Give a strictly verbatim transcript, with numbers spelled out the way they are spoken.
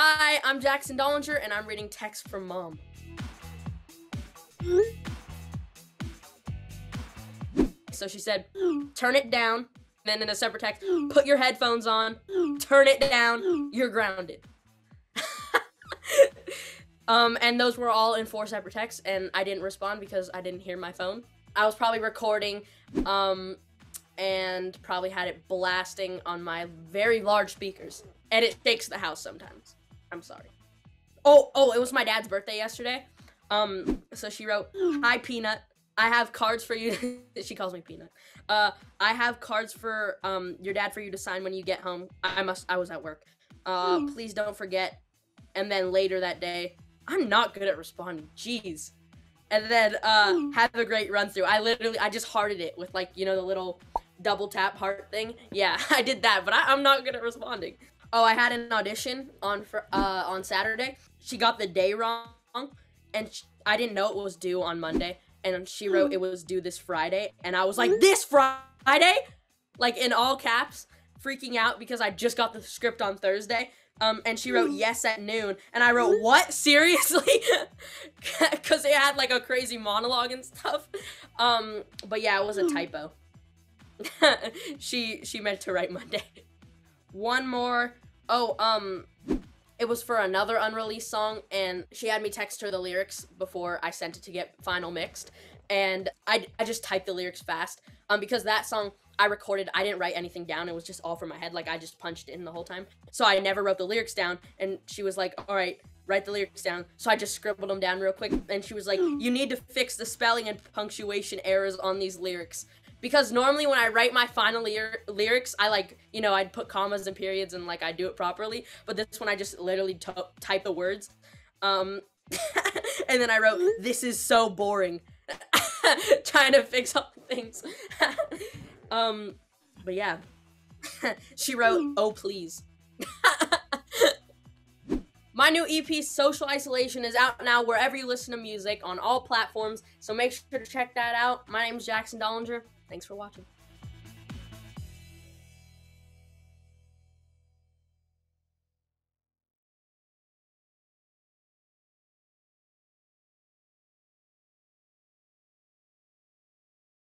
Hi, I'm Jackson Dollinger, and I'm reading text from Mom. So she said, turn it down. Then in a separate text, put your headphones on, turn it down, you're grounded. um, and those were all in four separate texts, and I didn't respond because I didn't hear my phone. I was probably recording, um, and probably had it blasting on my very large speakers. And it shakes the house sometimes. I'm sorry. Oh, oh, it was my dad's birthday yesterday. Um, so she wrote, hi, Peanut. I have cards for you. She calls me Peanut. Uh, I have cards for um your dad for you to sign when you get home. I must. I was at work. Uh, mm. Please don't forget. And then later that day, I'm not good at responding. Jeez. And then uh, mm. have a great run through. I literally, I just hearted it with like you know the little double tap heart thing. Yeah, I did that, but I, I'm not good at responding. Oh, I had an audition on for uh on Saturday. She got the day wrong, and she, I didn't know it was due on Monday. And she wrote it was due this Friday, and I was like, this Friday? Like, in all caps, freaking out because I just got the script on Thursday, um, and she wrote yes at noon, and I wrote, what? Seriously? Because it had, like, a crazy monologue and stuff, um, but yeah, it was a typo. she, she meant to write Monday. One more, oh, um... It was for another unreleased song, and she had me text her the lyrics before I sent it to get final mixed, and I, I just typed the lyrics fast, um, because that song I recorded, I didn't write anything down, it was just all from my head, like I just punched in the whole time, so I never wrote the lyrics down, and she was like, alright, write the lyrics down, so I just scribbled them down real quick, and she was like, you need to fix the spelling and punctuation errors on these lyrics. Because normally when I write my final lyr lyrics, I like, you know, I'd put commas and periods and like I do it properly. But this one I just literally type the words. Um, and then I wrote, this is so boring. Trying to fix all the things. um, but yeah. She wrote, oh please. My new E P, Social Isolation, is out now wherever you listen to music on all platforms, so make sure to check that out. My name's Jackson Dollinger. Thanks for watching.